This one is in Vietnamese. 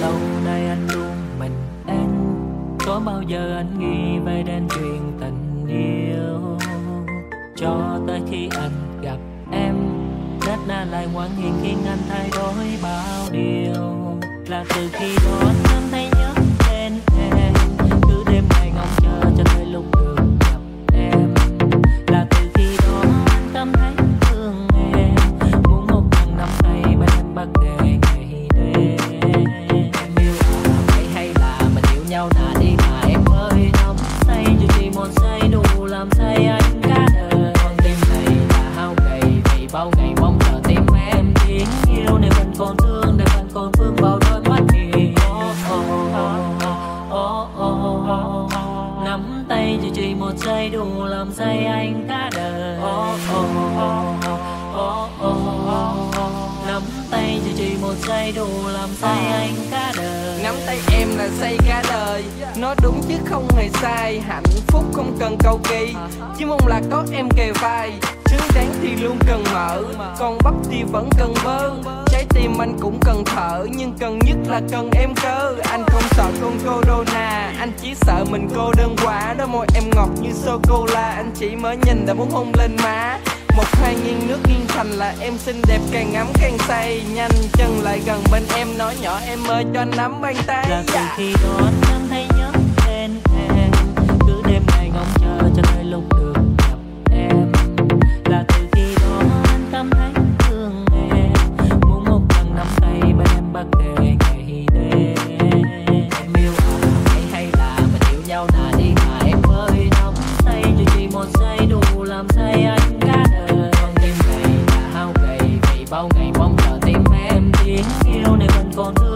Lâu nay anh luôn mình em, có bao giờ anh nghĩ về đến chuyện tình yêu? Cho tới khi anh gặp em, nét na lại ngoan hiền khiến anh thay đổi bao điều. Là từ khi đó anh thấy nhớ đến em, cứ đêm ngày ngóng chờ cho tới lúc được gặp em. Là từ khi đó anh cảm thấy thương em, muốn một thằng nắm tay bên anh bắt đề ngày đêm. Em yêu là vậy hay là mình yêu nhau là đi mà em ơi? Nóng say dù chỉ một say đủ làm say anh cả đời. Con tim này là hao gầy vì bao ngày mong chờ tim em tiếng yêu này vẫn còn thương, này vẫn còn vương vào đôi mắt thì nắm tay dù chỉ một giây đủ làm say anh cả đời. Nắm tay dù chỉ một giây đủ làm say anh cả đời. Nắm tay em là say cả đời, nó đúng chứ không hề sai. Hạnh phúc không cần cầu kỳ, chỉ mong là có em kề vai. Xứng đáng thì luôn cần mở, còn bắp thì vẫn cần bơ. Trái tim anh cũng cần thở, nhưng cần nhất là cần em cơ. Anh không sợ con corona, anh chỉ sợ mình cô đơn quá. Đôi môi em ngọt như sô-cô-la, anh chỉ mới nhìn đã muốn hôn lên má. Một hai nghiêng nước nghiêng thành là em xinh đẹp, càng ngắm càng say. Nhanh chân lại gần bên em, nói nhỏ em ơi cho anh nắm bàn tay. Là từ khi đó anh thấy nhớ tên em, cứ đêm ngày ngóng chờ cho tới lúc được gặp em. Là từ khi đó anh cảm thấy thương em, muốn một lần nắm tay bên em bắt kề ngày đêm. Em yêu là vậy hay là mình yêu nhau là đi mà em ơi? Nóng say dù chỉ một giây đủ làm say anh cả đời. Con tim này là hao gầy vì bao ngày mong chờ tim em tiếng yêu này vẫn còn thương.